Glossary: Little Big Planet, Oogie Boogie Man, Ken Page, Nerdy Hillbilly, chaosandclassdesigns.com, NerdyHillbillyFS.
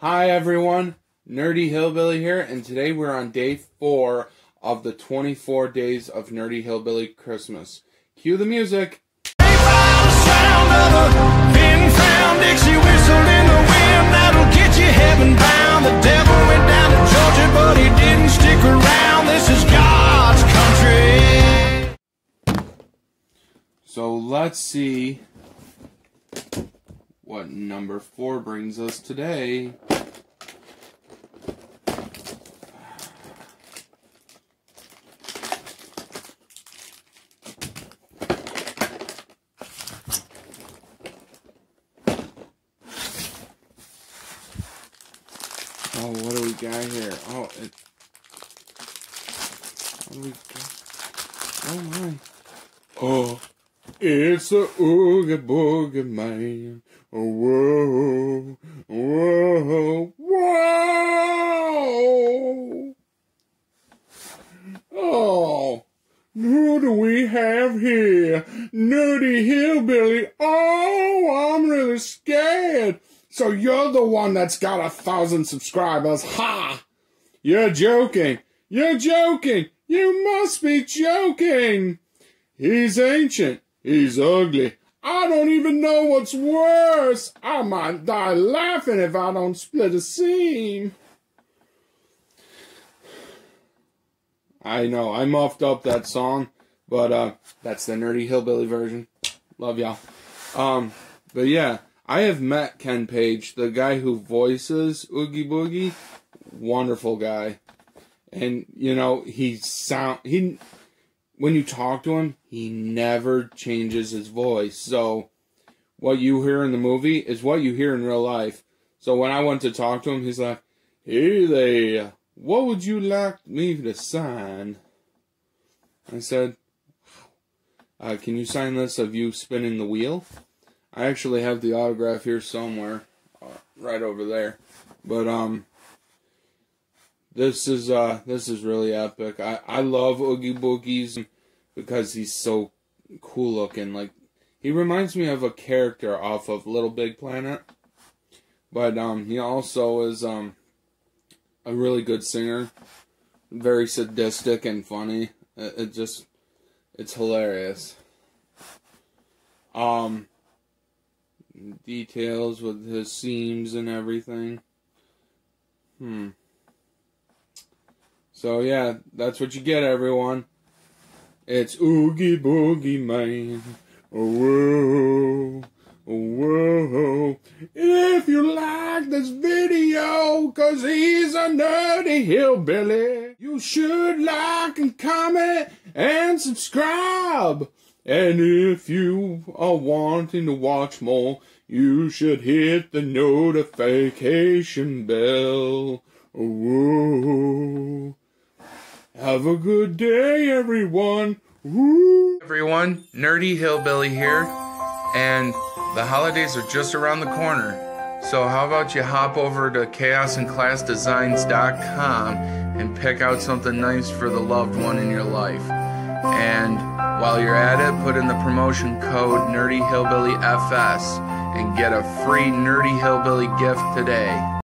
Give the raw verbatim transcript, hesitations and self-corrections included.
Hi everyone, Nerdy Hillbilly here, and today we're on day four of the twenty-four days of Nerdy Hillbilly Christmas. Cue the music! So let's see what number four brings us today. Oh, what do we got here? Oh, it. What do we got? Oh my! Oh, it's a Oogie Boogie Man. Whoa, whoa, whoa! Oh, who do we have here? Nerdy Hillbilly. Oh, I'm really scared. So you're the one that's got a thousand subscribers, ha! You're joking! You're joking! You must be joking! He's ancient. He's ugly. I don't even know what's worse. I might die laughing if I don't split a seam. I know, I muffed up that song, but uh, that's the Nerdy Hillbilly version. Love y'all. Um, but yeah. I have met Ken Page, the guy who voices Oogie Boogie. Wonderful guy. And, you know, he sound he when you talk to him, he never changes his voice. So, what you hear in the movie is what you hear in real life. So, when I went to talk to him, he's like, "Hey there, what would you like me to sign?" I said, uh, "Can you sign this of you spinning the wheel?" I actually have the autograph here somewhere, uh, right over there. But um, this is uh, this is really epic. I I love Oogie Boogie's because he's so cool looking. Like, he reminds me of a character off of Little Big Planet. But um, he also is um, a really good singer, very sadistic and funny. It, it just it's hilarious. Um. Details with his seams and everything. Hmm. So yeah, that's what you get, everyone. It's Oogie Boogie Man. Whoa, whoa. If you like this video, 'cause he's a nerdy hillbilly, you should like and comment and subscribe. And if you are wanting to watch more, you should hit the notification bell. Whoa. Have a good day, everyone. Woo. Everyone, Nerdy Hillbilly here. And the holidays are just around the corner. So how about you hop over to chaos and class designs dot com and pick out something nice for the loved one in your life. And while you're at it, put in the promotion code Nerdy Hillbilly F S and get a free Nerdy Hillbilly gift today.